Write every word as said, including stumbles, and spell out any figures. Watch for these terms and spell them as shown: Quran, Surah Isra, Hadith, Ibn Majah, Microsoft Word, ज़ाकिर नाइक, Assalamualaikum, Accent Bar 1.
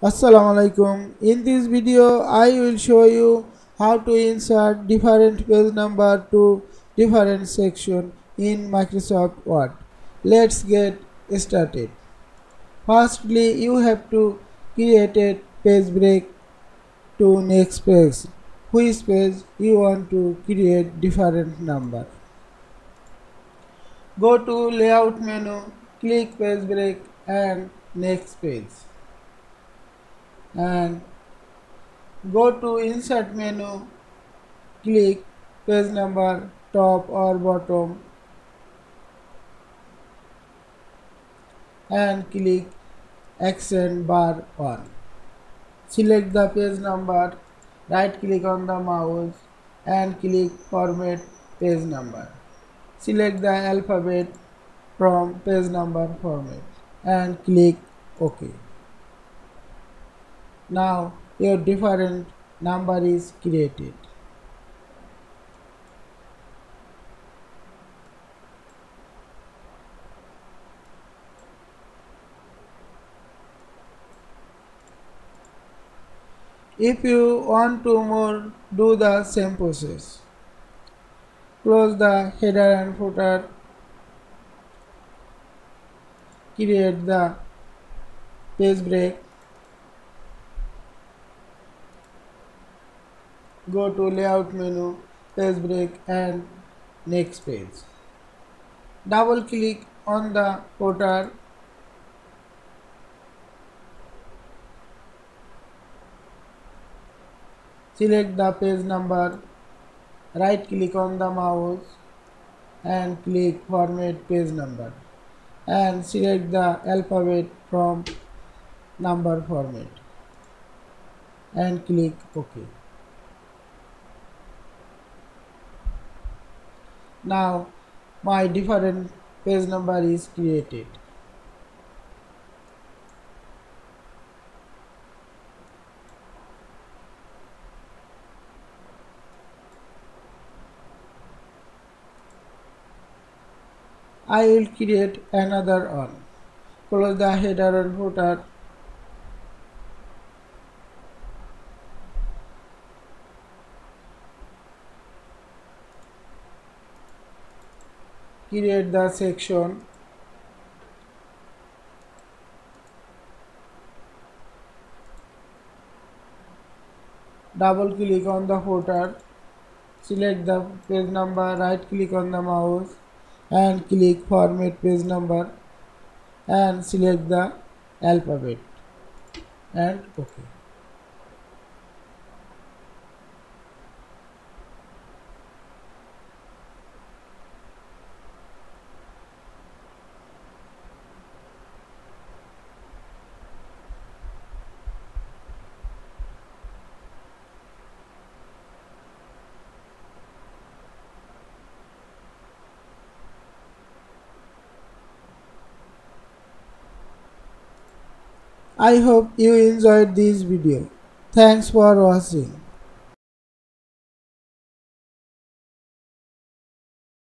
Assalamualaikum. In this video I will show you how to insert different page number to different section in Microsoft Word. Let's get started. Firstly, you have to create a page break to next page, which page you want to create different number. Go to layout menu, click page break and next page. And go to insert menu, click page number top or bottom and click action bar one. Select the page number, right click on the mouse and click format page number. Select the alphabet from page number format and click OK. Now your different number is created. If you want to more, do the same process. Close the header and footer. Create the page break. Go to layout menu, page break and next page. Double click on the footer. Select the page number, right click on the mouse and click format page number and select the alphabet from number format and click OK. Now my different page number is created. I will create another one. Close the header and footer. Create the section. Double click on the footer. Select the page number, right click on the mouse and click format page number and select the alphabet and OK. I hope you enjoyed this video. Thanks for watching.